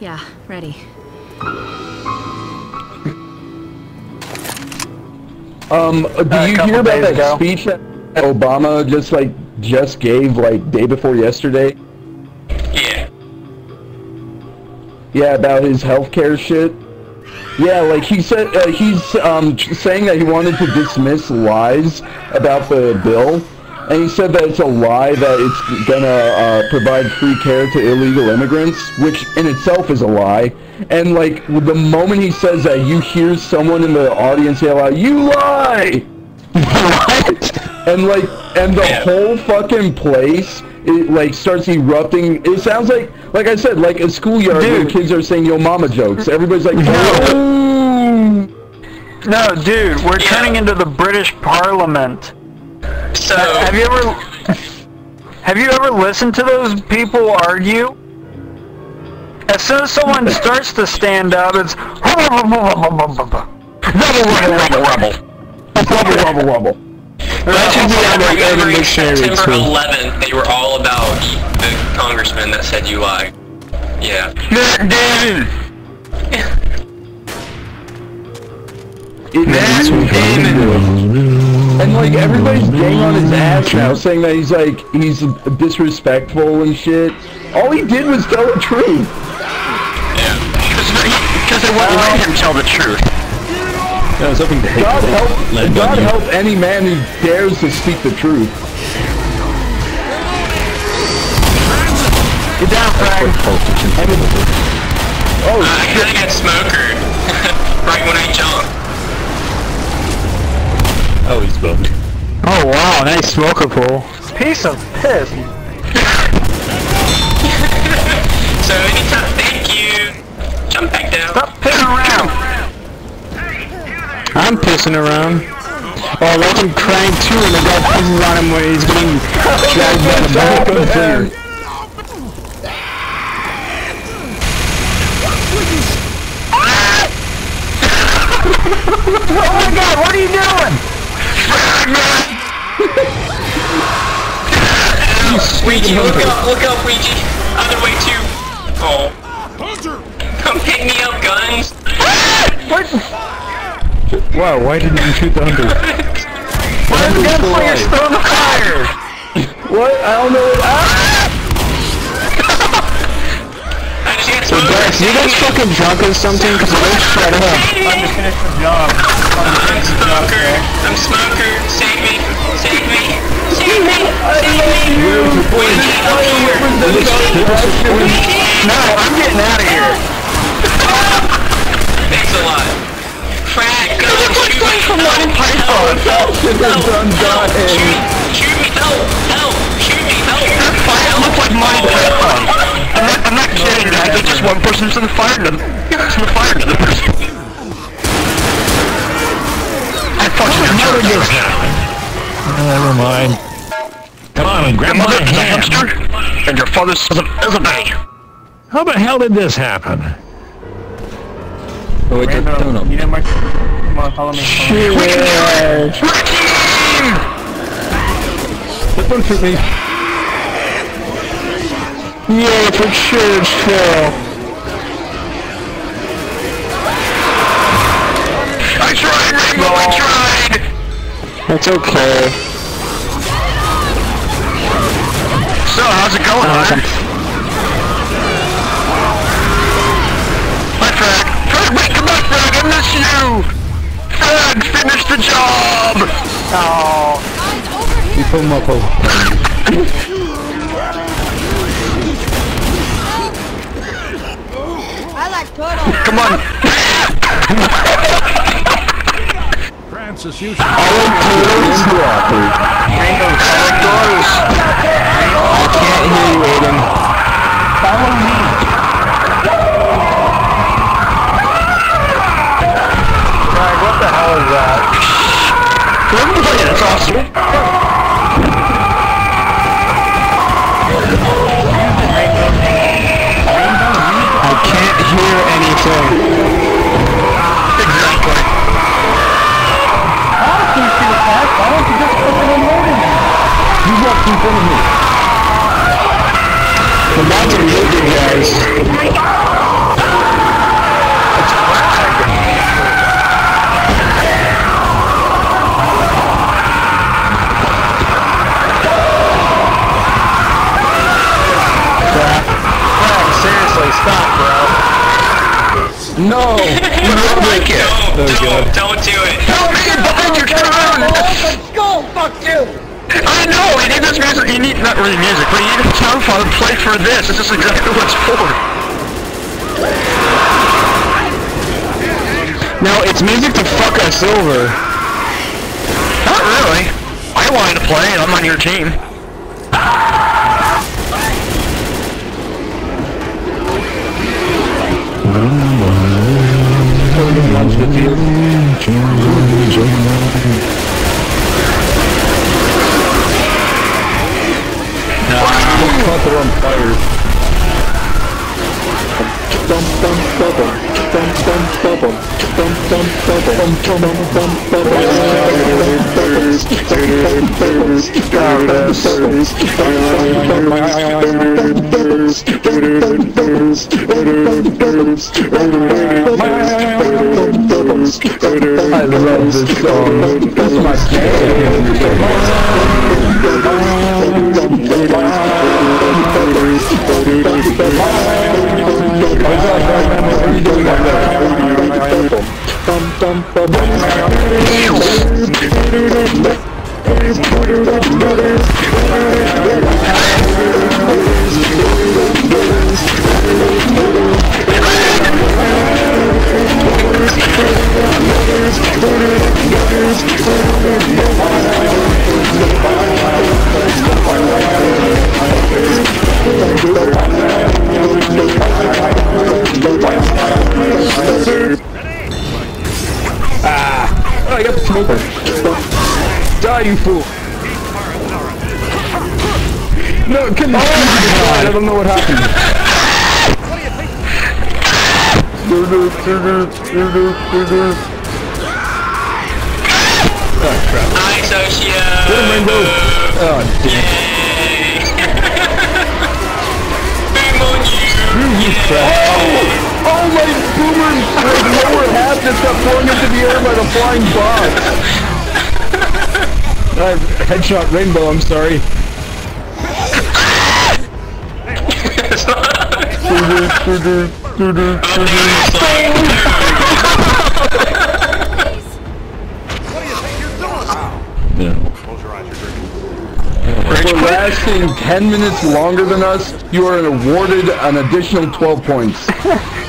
Yeah, ready. Do you hear about that speech that Obama just gave day before yesterday? Yeah. Yeah, about his healthcare shit. Yeah, he said he's saying that he wanted to dismiss lies about the bill, and he said that it's a lie that it's gonna provide free care to illegal immigrants, which in itself is a lie. And the moment he says that, you hear someone in the audience yell out, "You lie!" What? And the whole fucking place starts erupting. It sounds like I said, a schoolyard where kids are saying "yo mama" jokes. Everybody's like, "No, no, dude, we're turning into the British Parliament." So have you ever listened to those people argue? As soon as someone starts to stand up, it's rubble. That should be every September 11th, they were all about the congressman that said you lie. Yeah. Matt Damon! Matt Damon! And everybody's getting on his ass now, saying that he's disrespectful and shit. All he did was tell the truth. Yeah. Because they wouldn't let him tell the truth. I was hoping to hate God help any man who dares to speak the truth. Get down, Frank. Oh, shit. I got smokered right when I jumped. Oh, he's smoked. Oh, wow, nice smoker pool. Piece of piss. So, anytime, thank you. Jump back down. Stop pissing around. I'm pissing around. Oh, let him crank too, and the guy pisses on him where he's being dragged by the back of the thing. Oh my god, what are you doing? Ouija, look up, Ouija. Other way too. Oh. Come pick me up, guns. What? Wow, why didn't you shoot the hunter? Why is the gunslayer still in the fire? What? I don't know what- Ah! So Dex, you guys fucking drunk or something? Cause I don't shut up. I'm just finished the job. I'm smoker. I'm smoker. Save me. Save me. Save me. Save me. We need help here. No, I'm getting out of here. Thanks a lot. Frag, go, shoot me, help, shoot me, help, fire looks like my Python. I'm not kidding, I think just one person's in the fire, another person. I fucking remember this. Never mind. Come on and grab my hand. Your mother is a hamster, and your father is a baby. How the hell did this happen? Oh, wait, don't. You know, Mark. Come on, follow me. Shit! We can do it! We're a team! That don't shoot me. Yeah, for sure, still. I tried, Rainbow, I tried! That's okay. So, how's it going, Hunter? You! Fred, finish the job! Aww. You pull him up over. I like turtles. Come on. Francis, you should. I can't hear you, Aiden. Follow me. That's awesome. Use the rainbow thing. I can't hear anything. Exactly. I don't think you're fast. Why don't you just fucking unload him? You walked in front of me. The mountain moving, guys. No! I don't like it! No, no, don't do it! Help me! Behind your car! Let's go! Fuck you! I know! You need this music! You need, not really music, but you need a sound file to play for this! This is exactly what it's for! No, it's music to fuck us over! Not really! I wanted to play and I'm on your team! I love this song. That's my I got the smoker. Die, you fool! No, can you God. I don't know what happened. Oh crap. Hi, Socia! Oh, damn. You crap. Oh! All my boomers were lower half that got thrown into the air by the flying box. Headshot Rainbow, I'm sorry. For lasting 10 minutes longer than us, you are awarded an additional 12 points.